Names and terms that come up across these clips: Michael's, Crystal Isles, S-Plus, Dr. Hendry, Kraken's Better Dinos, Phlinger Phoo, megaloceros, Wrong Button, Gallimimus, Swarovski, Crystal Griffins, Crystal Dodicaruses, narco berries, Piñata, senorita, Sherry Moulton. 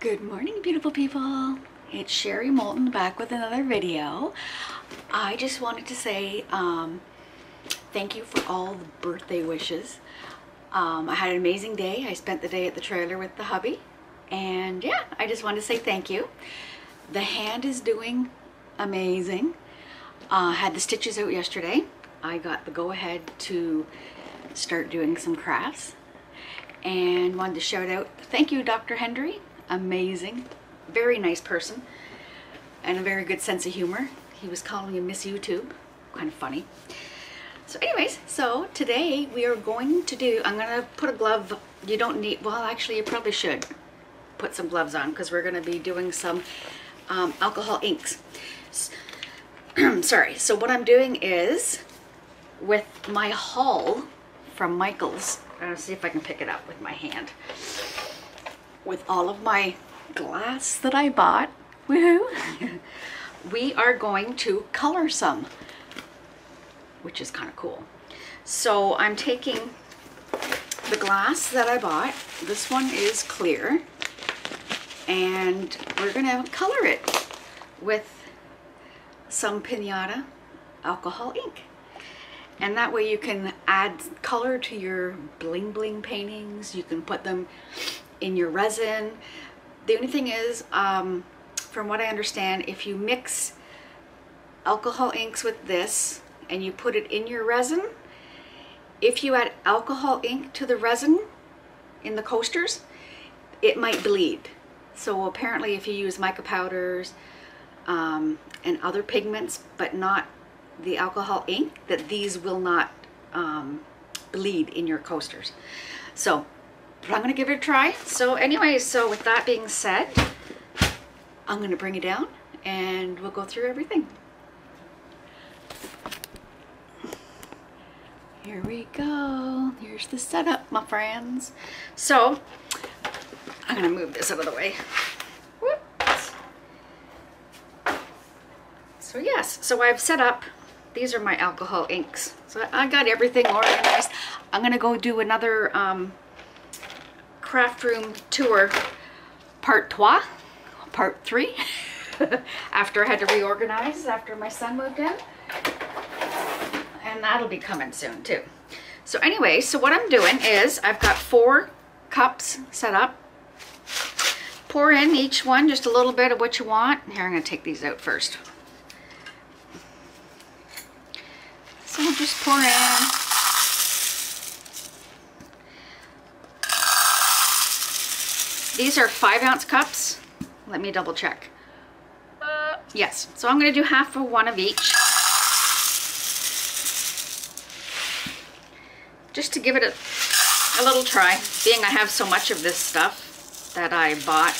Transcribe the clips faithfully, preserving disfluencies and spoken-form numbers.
Good morning, beautiful people. It's Sherry Moulton back with another video. I just wanted to say um, thank you for all the birthday wishes. Um, I had an amazing day. I spent the day at the trailer with the hubby. And yeah, I just wanted to say thank you. The hand is doing amazing. I uh, had the stitches out yesterday. I got the go-ahead to start doing some crafts. And wanted to shout out, thank you, Doctor Hendry. Amazing, very nice person, and a very good sense of humor. He was calling him Miss YouTube, kind of funny. So anyways, so today we are going to do, I'm gonna put a glove, you don't need, well actually you probably should put some gloves on because we're gonna be doing some um, alcohol inks. Sorry, so what I'm doing is with my haul from Michael's, I'm gonna see if I can pick it up with my hand. With all of my glass that I bought, woohoo, we are going to color some, which is kind of cool. So I'm taking the glass that I bought. This one is clear, and we're gonna color it with some Piñata alcohol ink. And that way you can add color to your bling bling paintings. You can put them in your resin. The only thing is, um, from what I understand, if you mix alcohol inks with this and you put it in your resin, if you add alcohol ink to the resin in the coasters, it might bleed. So apparently if you use mica powders um, and other pigments, but not the alcohol ink, that these will not um, bleed in your coasters. So but I'm gonna give it a try. So anyway, so with that being said, I'm gonna bring it down and we'll go through everything. Here we go. Here's the setup, my friends. So I'm gonna move this out of the way. Whoops. So yes, so I've set up, these are my alcohol inks. So I got everything organized. I'm gonna go do another um, craft room tour part trois, part three, after I had to reorganize after my son moved in, and that'll be coming soon too. So anyway, so what I'm doing is I've got four cups set up. Pour in each one just a little bit of what you want. Here, I'm going to take these out first. So we'll just pour in. These are five ounce cups. Let me double check. Uh, yes, so I'm gonna do half of one of each. Just to give it a, a little try, being I have so much of this stuff that I bought.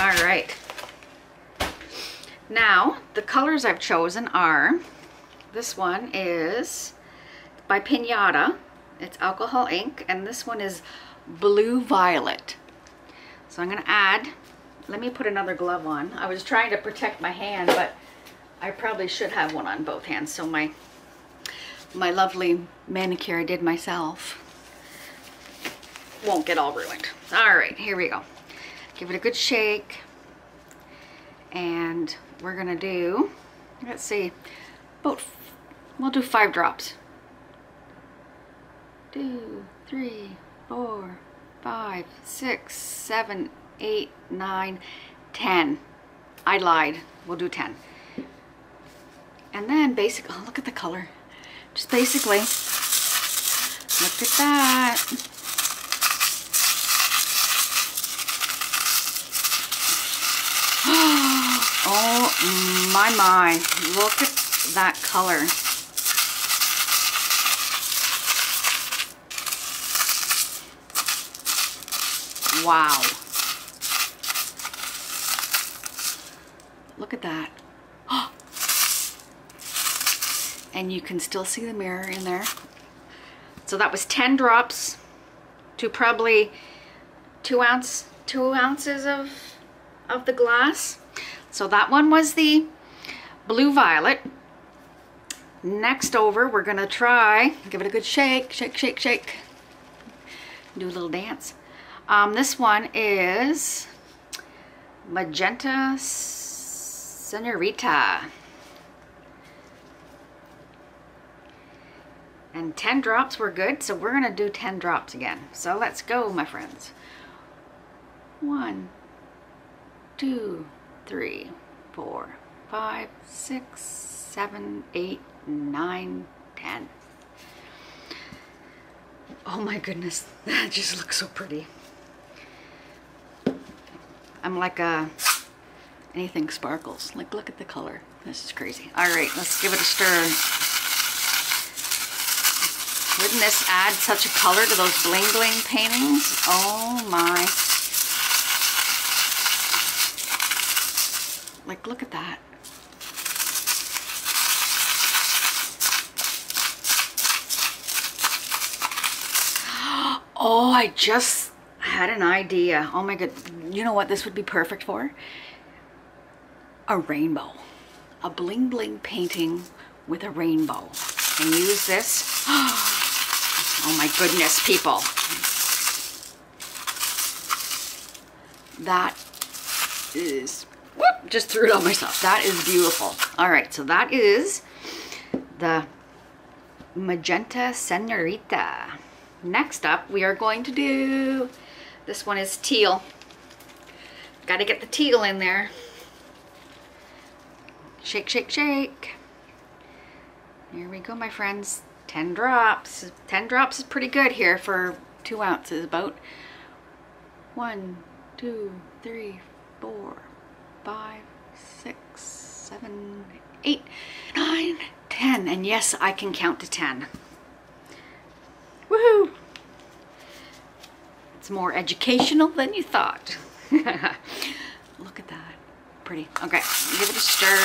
All right. Now, the colors I've chosen are, this one is by Piñata. It's alcohol ink, and this one is blue violet. So I'm gonna add, let me put another glove on. I was trying to protect my hand, but I probably should have one on both hands. So my, my lovely manicure I did myself won't get all ruined. All right, here we go. Give it a good shake. And we're gonna do, let's see, about, we'll do five drops. Two, three, four, five, six, seven, eight, nine, ten. I lied. We'll do ten. And then basically, oh, look at the color. Just basically, look at that. Oh my, my. Look at that color. Wow. Look at that. Oh. And you can still see the mirror in there. So that was ten drops to probably two ounce, two ounces of, of the glass. So that one was the blue violet. Next over, we're gonna try, give it a good shake, shake, shake, shake. Do a little dance. Um, this one is Magenta Señorita. And ten drops were good, so we're gonna do ten drops again. So let's go, my friends. One, two, three, four, five, six, seven, eight, nine, ten. Oh my goodness, that just looks so pretty. I'm like a anything sparkles. Like, look at the color. This is crazy. All right, let's give it a stir. Wouldn't this add such a color to those bling bling paintings? Oh my. Like, look at that. Oh, I just had an idea. Oh my God. You know what this would be perfect for? A rainbow. A bling bling painting with a rainbow. And use this. Oh my goodness, people. That is, whoop, just threw it on myself. That is beautiful. All right, so that is the Magenta Señorita. Next up, we are going to do, this one is teal. Got to get the teal in there. Shake, shake, shake. Here we go, my friends. ten drops. ten drops is pretty good here for two ounces about. one, two, three, four, five, six, seven, eight, nine, ten. And yes, I can count to ten. Woohoo! It's more educational than you thought. Look at that. Pretty. Okay, give it a stir.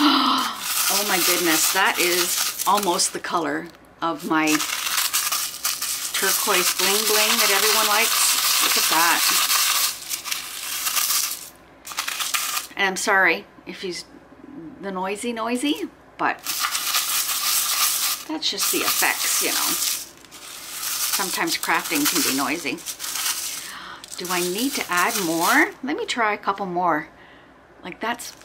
Oh my goodness, that is almost the color of my turquoise bling bling that everyone likes. Look at that. And I'm sorry if you the noisy noisy, but that's just the effects, you know. Sometimes crafting can be noisy. Do I need to add more? Let me try a couple more. Like, that's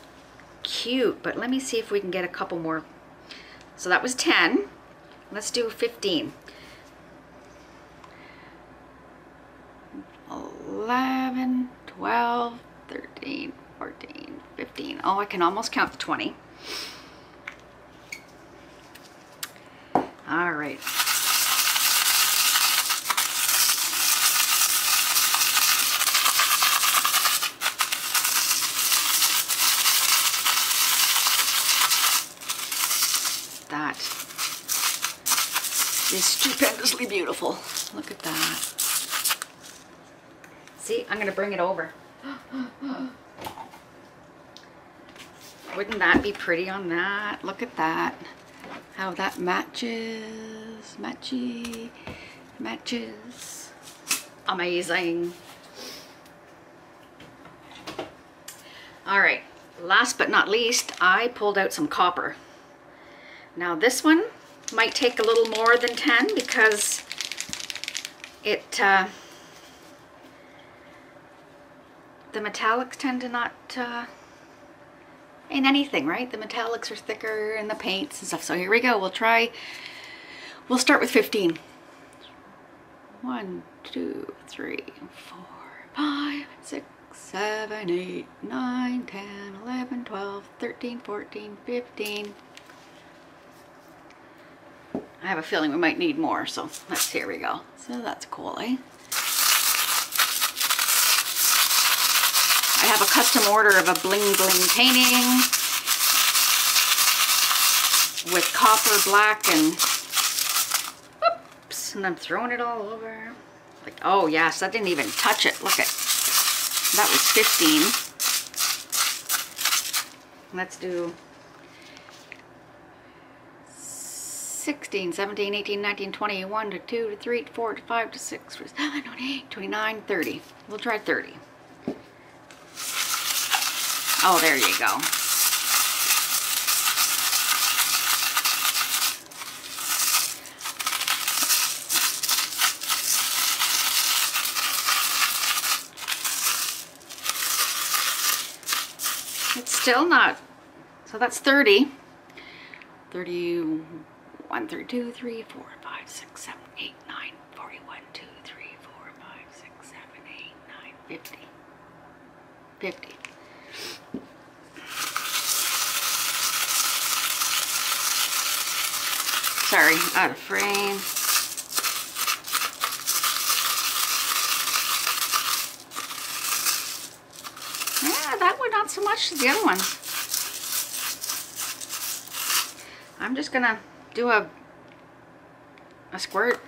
cute, but let me see if we can get a couple more. So that was ten. Let's do fifteen. eleven, twelve, thirteen, fourteen, fifteen. Oh, I can almost count to twenty. All right. That is stupendously beautiful. Look at that. See, I'm gonna bring it over. Wouldn't that be pretty on that? Look at that. How that matches, matchy, matches. Amazing. All right, last but not least, I pulled out some copper. Now this one might take a little more than ten because it, uh, the metallics tend to not, uh, in anything, right? The metallics are thicker and the paints and stuff. So here we go. We'll try, we'll start with fifteen. one, two, three, four, five, six, seven, eight, nine, ten, eleven, twelve, thirteen, fourteen, fifteen. I have a feeling we might need more, so let's, here we go. So that's cool, eh? I have a custom order of a bling bling painting with copper, black, and oops, and I'm throwing it all over. Like, oh yes, I didn't even touch it. Look at, that was fifteen. Let's do sixteen, seventeen, eighteen, nineteen, twenty, one, to two, to three, to four, to five, to six, to seven, to eight, twenty-nine, thirty. We'll try thirty. Oh, there you go. still not, so that's thirty, thirty-one, thirty-two, three, four, five, six, seven, eight, nine, forty-one, two, three, four, five, six, seven, eight, nine, fifty, fifty. Sorry, out of frame. Yeah, that one not so much as the other one. I'm just gonna do a a squirt.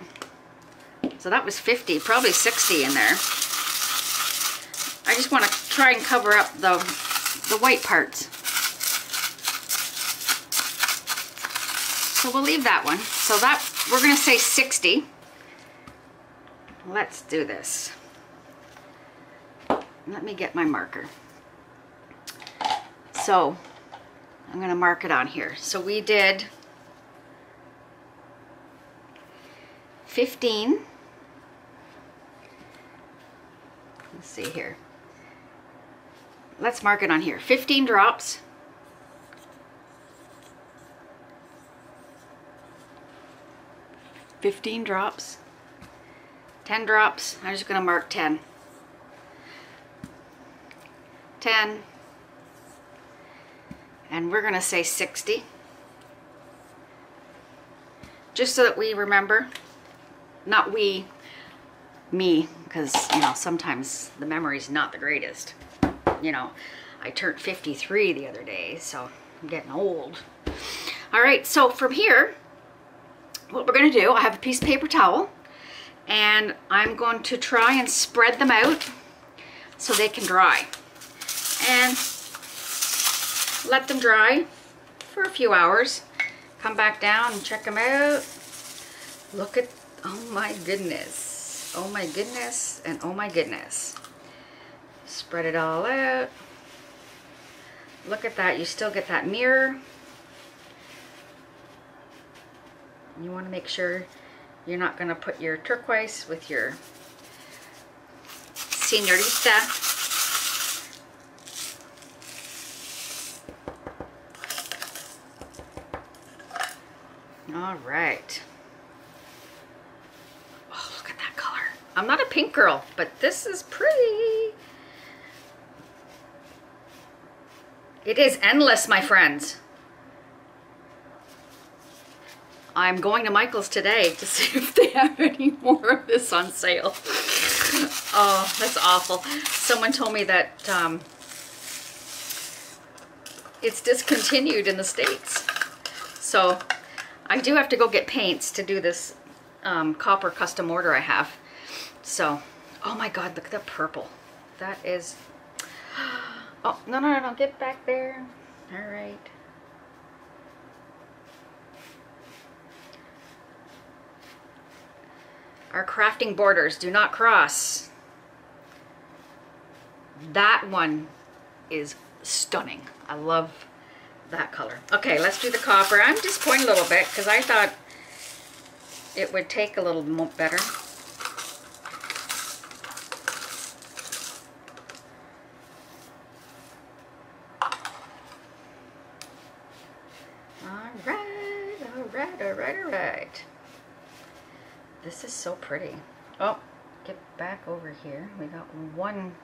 So that was fifty, probably sixty in there. I just want to try and cover up the the white parts. So we'll leave that one. So that, we're gonna say sixty. Let's do this. Let me get my marker. So I'm gonna mark it on here. So we did fifteen. Let's see here. Let's mark it on here. fifteen drops. fifteen drops, ten drops. I'm just going to mark ten. ten. And we're going to say sixty. Just so that we remember. Not we, me, because, you know, sometimes the memory's not the greatest. You know, I turned fifty-three the other day, so I'm getting old. All right, so from here, what we're going to do, I have a piece of paper towel, and I'm going to try and spread them out so they can dry. And let them dry for a few hours. Come back down and check them out. Look at, oh my goodness, oh my goodness, and oh my goodness. Spread it all out. Look at that, you still get that mirror. You want to make sure you're not going to put your turquoise with your Señorita. All right. Oh, look at that color. I'm not a pink girl, but this is pretty. It is endless, my friends. I'm going to Michael's today to see if they have any more of this on sale. Oh, that's awful. Someone told me that um, it's discontinued in the States. So I do have to go get paints to do this um, copper custom order I have. So, oh my God, look at the purple. That is, oh, no, no, no, no, get back there. All right. Our crafting borders do not cross. That one is stunning. I love that color. Okay, let's do the copper. I'm disappointed a little bit because I thought it would take a little better. All right, all right, all right, all right. This is so pretty. Oh, get back over here. We got one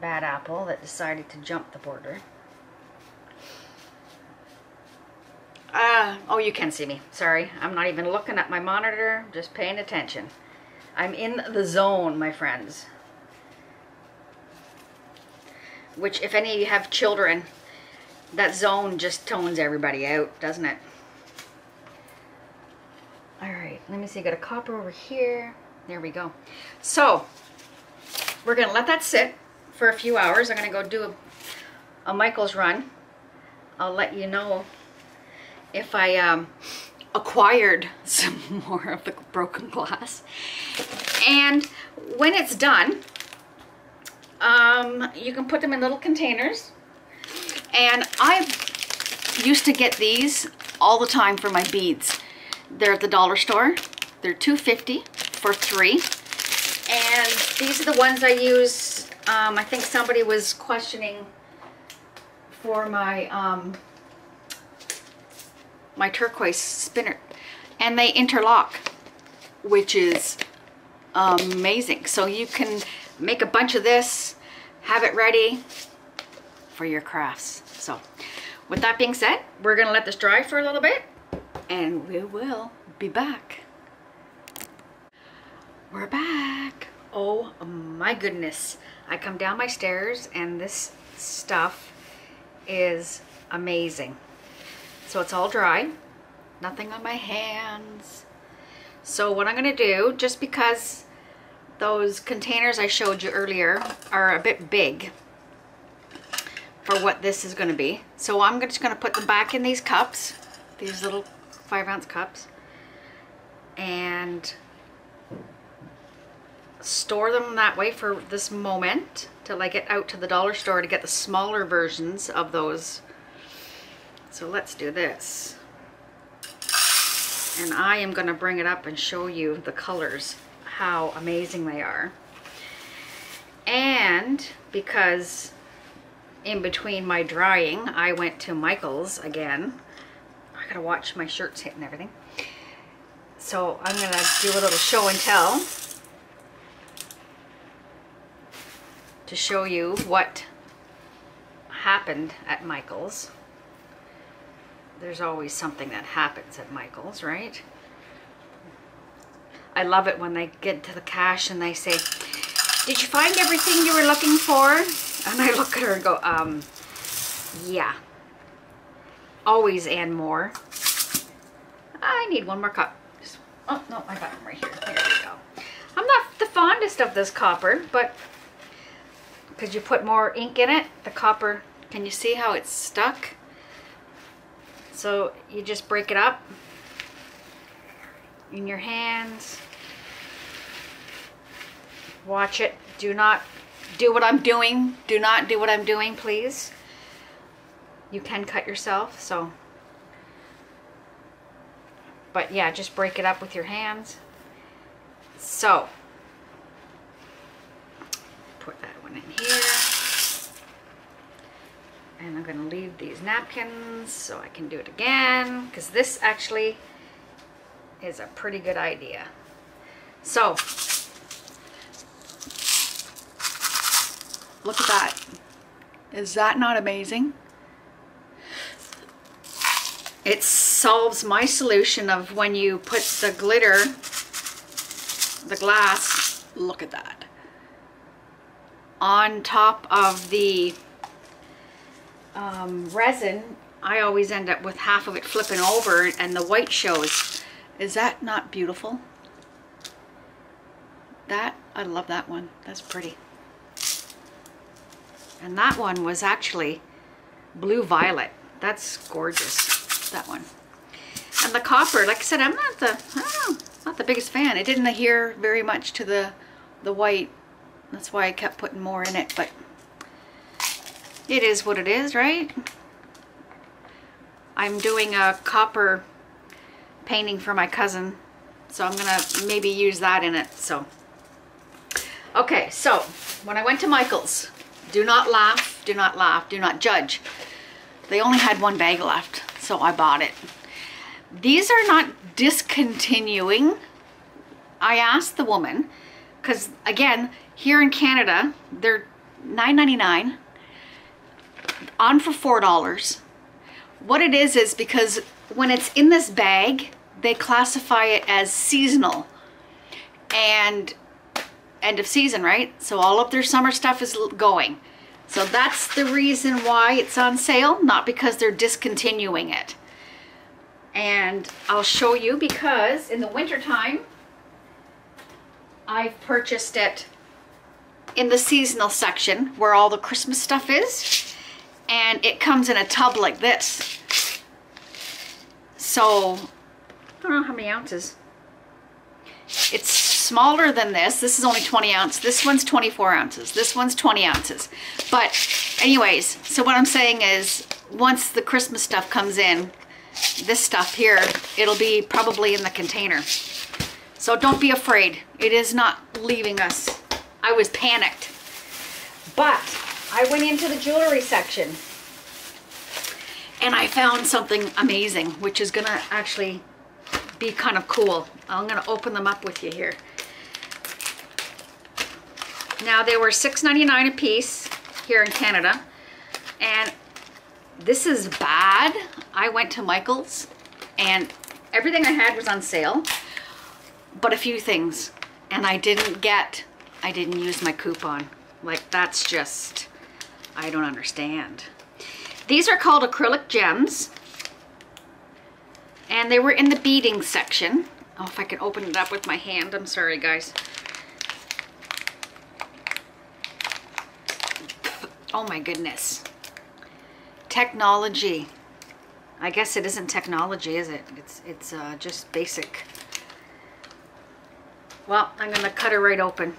bad apple that decided to jump the border. Uh, oh, you can see me. Sorry, I'm not even looking at my monitor, just paying attention. I'm in the zone, my friends. Which, if any of you have children, that zone just tones everybody out, doesn't it? Alright, let me see, I got a copper over here. There we go. So, we're going to let that sit for a few hours. I'm going to go do a, a Michael's run. I'll let you know if I um, acquired some more of the broken glass. And when it's done, um, you can put them in little containers. And I used to get these all the time for my beads. They're at the dollar store. They're two fifty for three. And these are the ones I use. Um, I think somebody was questioning for my um, my turquoise spinner, and they interlock, which is amazing. So you can make a bunch of this, have it ready for your crafts. So with that being said, we're gonna let this dry for a little bit and we will be back. We're back. Oh my goodness. I come down my stairs and this stuff is amazing. So it's all dry, nothing on my hands. So what I'm gonna do, just because those containers I showed you earlier are a bit big for what this is gonna be. So I'm just gonna put them back in these cups, these little five ounce cups, and store them that way for this moment till I get out to the dollar store to get the smaller versions of those. So let's do this. And I am going to bring it up and show you the colors, how amazing they are. And because in between my drying, I went to Michael's again. I gotta watch my shirts hit and everything. So I'm going to do a little show and tell to show you what happened at Michael's. There's always something that happens at Michael's, right? I love it when they get to the cash and they say, "Did you find everything you were looking for?" And I look at her and go, um, yeah. Always and more. I need one more cup. Just, oh, no, I got them right here. There we go. I'm not the fondest of this copper, but because you put more ink in it, the copper, can you see how it's stuck? So you just break it up in your hands. Watch it. Do not do what I'm doing. Do not do what I'm doing, please. You can cut yourself, so. But yeah, just break it up with your hands. So, put that one in here. And I'm gonna leave these napkins so I can do it again, because this actually is a pretty good idea. So, look at that. Is that not amazing? It solves my solution of when you put the glitter, the glass, look at that, on top of the Um, resin. I always end up with half of it flipping over and the white shows. Is that not beautiful? That, I love that one. That's pretty. And that one was actually blue violet. That's gorgeous, that one. And the copper, like I said, I'm not the, I don't know, not the biggest fan. It didn't adhere very much to the the white. That's why I kept putting more in it, but it is what it is, right? I'm doing a copper painting for my cousin, so I'm gonna maybe use that in it, so. Okay, so when I went to Michael's, do not laugh, do not laugh, do not judge. They only had one bag left, so I bought it. These are not discontinuing. I asked the woman, because again, here in Canada, they're nine ninety-nine. On for four dollars. What it is is because when it's in this bag, they classify it as seasonal and end of season, right? So all of their summer stuff is going. So that's the reason why it's on sale, not because they're discontinuing it. And I'll show you, because in the winter time, I've purchased it in the seasonal section where all the Christmas stuff is. And it comes in a tub like this. So, I don't know how many ounces. It's smaller than this. This is only twenty ounce. This one's twenty-four ounces. This one's twenty ounces. But anyways, so what I'm saying is once the Christmas stuff comes in, this stuff here, it'll be probably in the container. So don't be afraid. It is not leaving us. I was panicked. But I went into the jewelry section and I found something amazing, which is gonna actually be kind of cool. I'm gonna open them up with you here. Now they were six ninety-nine a piece here in Canada, and this is bad. I went to Michael's and everything I had was on sale, but a few things, and I didn't get, I didn't use my coupon. Like, that's just, I don't understand. These are called acrylic gems, and they were in the beading section. Oh, if I can open it up with my hand, I'm sorry guys. Oh my goodness. Technology. I guess it isn't technology, is it? It's it's uh, just basic. Well, I'm gonna cut it right open.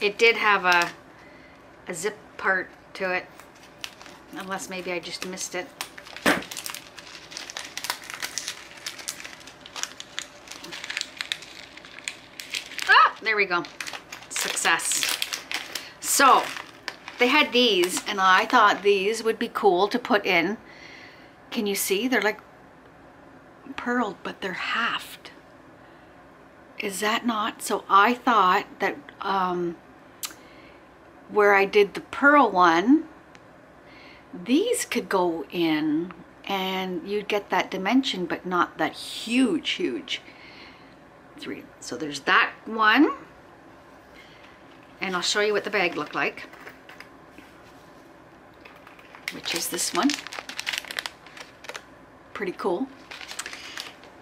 It did have a, a zip part to it, unless maybe I just missed it. Ah, there we go. Success. So they had these, and I thought these would be cool to put in. Can you see? They're like pearled, but they're halved. Is that not? So I thought that um, where I did the pearl one, these could go in and you'd get that dimension, but not that huge, huge three. So there's that one. And I'll show you what the bag looked like, which is this one. Pretty cool.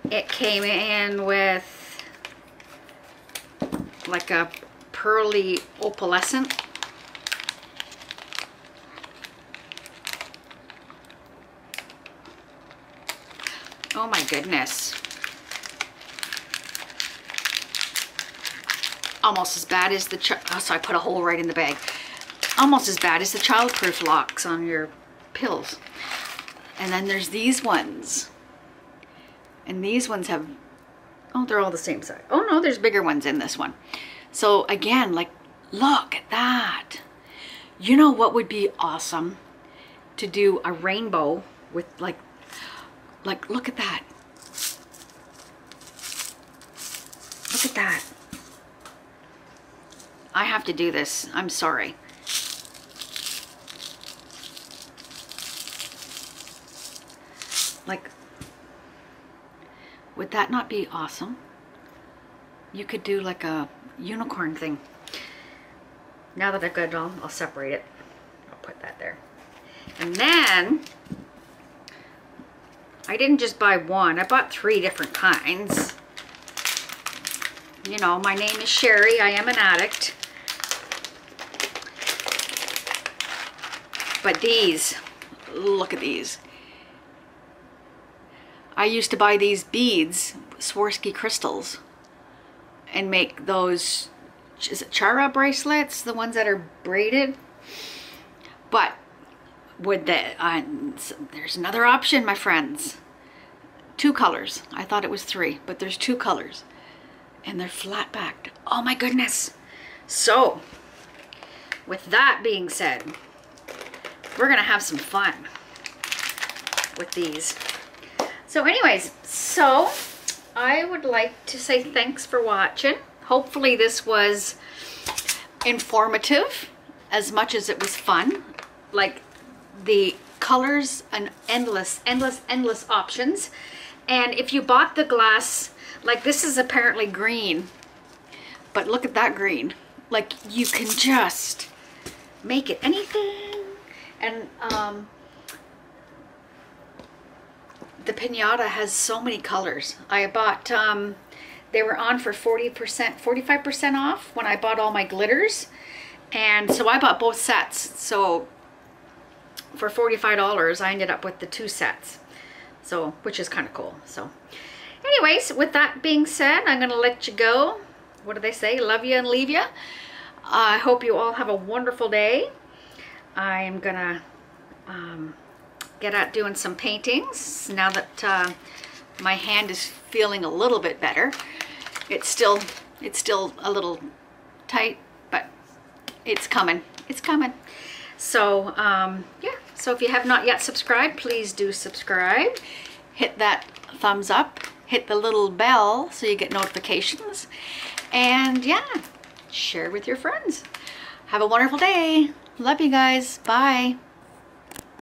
It came in with like a pearly opalescent. Oh my goodness. Almost as bad as the ch- oh, so I put a hole right in the bag. Almost as bad as the childproof locks on your pills. And then there's these ones, and these ones have, oh, they're all the same size. Oh no, there's bigger ones in this one. So again, like, look at that. You know what would be awesome? To do a rainbow with like, like look at that. Look at that. I have to do this, I'm sorry. Like, would that not be awesome? You could do like a unicorn thing. Now that I've got it all, I'll separate it. I'll put that there. And then, I didn't just buy one. I bought three different kinds. You know, my name is Sherry. I am an addict. But these, look at these. I used to buy these beads, Swarovski crystals, and make those, is it Chara bracelets? The ones that are braided? But would that, uh, there's another option, my friends. Two colors. I thought it was three, but there's two colors. And they're flat backed. Oh my goodness. So, with that being said, we're gonna have some fun with these. So anyways, so I would like to say thanks for watching. Hopefully this was informative as much as it was fun. Like, the colors and endless, endless, endless options. And if you bought the glass, like, this is apparently green, but look at that green. Like, you can just make it anything. And um, the Piñata has so many colors. I bought, um, they were on for forty percent, forty-five percent off when I bought all my glitters. And so I bought both sets. So for forty-five dollars, I ended up with the two sets. So, which is kind of cool. So anyways, with that being said, I'm gonna let you go. What do they say? Love you and leave you. I uh, hope you all have a wonderful day. I am gonna, um, get out doing some paintings now that uh, my hand is feeling a little bit better. It's still, it's still a little tight, but it's coming. It's coming. So um, yeah, so if you have not yet subscribed, please do subscribe. Hit that thumbs up, hit the little bell so you get notifications, and yeah, share with your friends. Have a wonderful day. Love you guys. Bye.